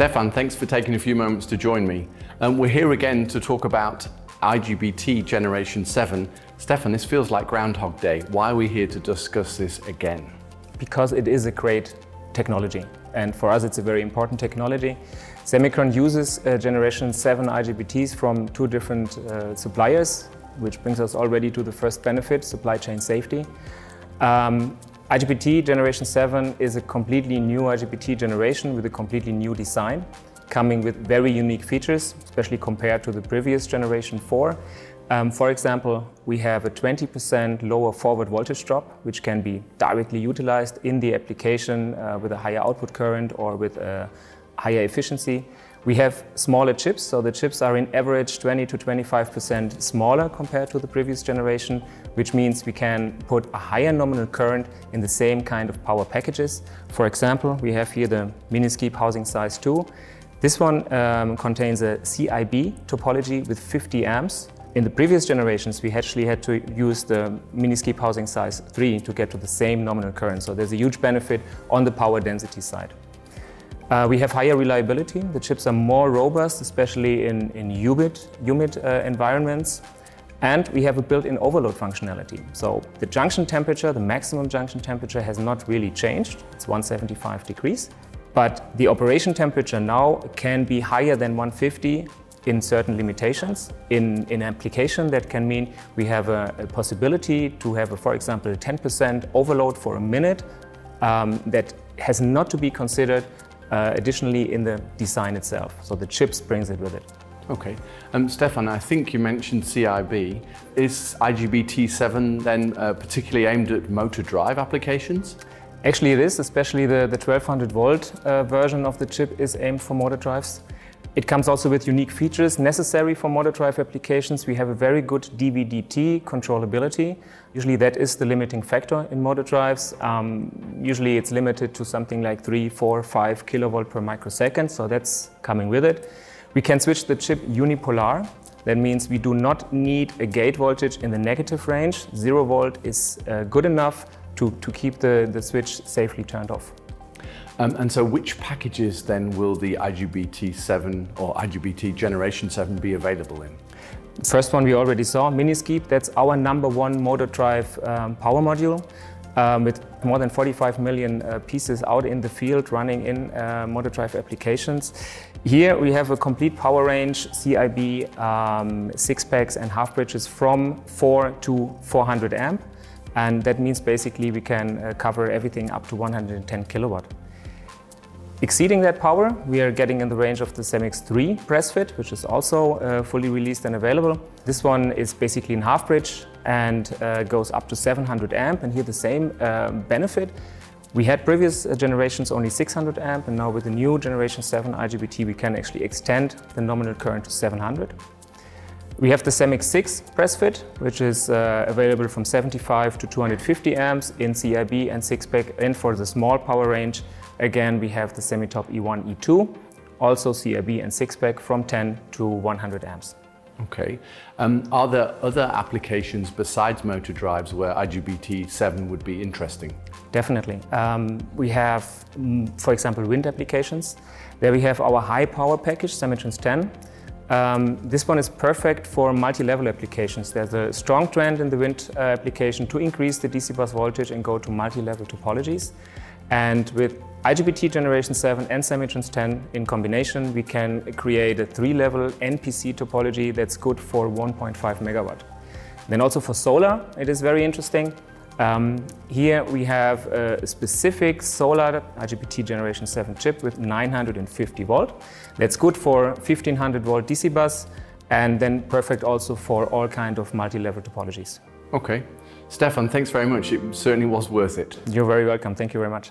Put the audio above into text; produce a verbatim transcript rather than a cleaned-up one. Stefan, thanks for taking a few moments to join me. Um, we're here again to talk about I G B T Generation seven. Stefan, this feels like Groundhog Day. Why are we here to discuss this again? Because it is a great technology, and for us it's a very important technology. Semikron uses uh, Generation seven I G B Ts from two different uh, suppliers, which brings us already to the first benefit, supply chain safety. Um, I G B T Generation seven is a completely new I G B T generation with a completely new design, coming with very unique features, especially compared to the previous Generation four. Um, for example, we have a twenty percent lower forward voltage drop, which can be directly utilized in the application uh, with a higher output current or with a higher efficiency. We have smaller chips, so the chips are in average twenty to twenty-five percent smaller compared to the previous generation, which means we can put a higher nominal current in the same kind of power packages. For example, we have here the MiniSKiiP housing size two. This one um, contains a C I B topology with fifty amps. In the previous generations, we actually had to use the MiniSKiiP housing size three to get to the same nominal current, so there's a huge benefit on the power density side. Uh, we have higher reliability. The chips are more robust, especially in, in humid, humid uh, environments. And we have a built-in overload functionality. So the junction temperature, the maximum junction temperature, has not really changed. It's one seventy-five degrees. But the operation temperature now can be higher than one fifty in certain limitations. In an application, that can mean we have a, a possibility to have, a, for example, a ten percent overload for a minute um, that has not to be considered Uh, additionally in the design itself. So the chips brings it with it. Okay. Um, Stefan, I think you mentioned C I B. Is I G B T seven then uh, particularly aimed at motor drive applications? Actually it is, especially the, the twelve hundred volt uh, version of the chip is aimed for motor drives. It comes also with unique features necessary for motor drive applications. We have a very good D V D T controllability. Usually that is the limiting factor in motor drives. Um, usually it's limited to something like three, four, five kilovolt per microsecond, so that's coming with it. We can switch the chip unipolar. That means we do not need a gate voltage in the negative range. Zero volt is uh, good enough to, to keep the, the switch safely turned off. Um, and so which packages then will the I G B T seven or I G B T Generation seven be available in? First one we already saw, MiniSKiiP. That's our number one motor drive um, power module um, with more than forty-five million uh, pieces out in the field running in uh, motor drive applications. Here we have a complete power range, C I B, um, six packs and half bridges from four to four hundred amp. And that means basically we can uh, cover everything up to one hundred ten kilowatt. Exceeding that power, we are getting in the range of the semix three press fit, which is also uh, fully released and available. This one is basically in half bridge and uh, goes up to seven hundred amp, and here the same uh, benefit. We had previous generations only six hundred amp, and now with the new Generation seven I G B T we can actually extend the nominal current to seven hundred. We have the semix six press fit, which is uh, available from seventy-five to two hundred fifty amps in C I B and six pack, and for the small power range, again, we have the semitop E one, E two, also C I B and six pack from ten to one hundred amps. Okay. Um, are there other applications besides motor drives where I G B T seven would be interesting? Definitely. Um, we have, for example, wind applications. There we have our high power package, Semitrans ten. Um, this one is perfect for multi-level applications. There's a strong trend in the wind uh, application to increase the D C bus voltage and go to multi-level topologies. And with I G B T Generation seven and Semitrans ten in combination, we can create a three-level N P C topology that's good for one point five megawatt. Then also for solar, it is very interesting. Um, here we have a specific solar I G B T Generation seven chip with nine hundred fifty volt. That's good for fifteen hundred volt D C bus, and then perfect also for all kind of multi-level topologies. Okay. Stefan, thanks very much. It certainly was worth it. You're very welcome. Thank you very much.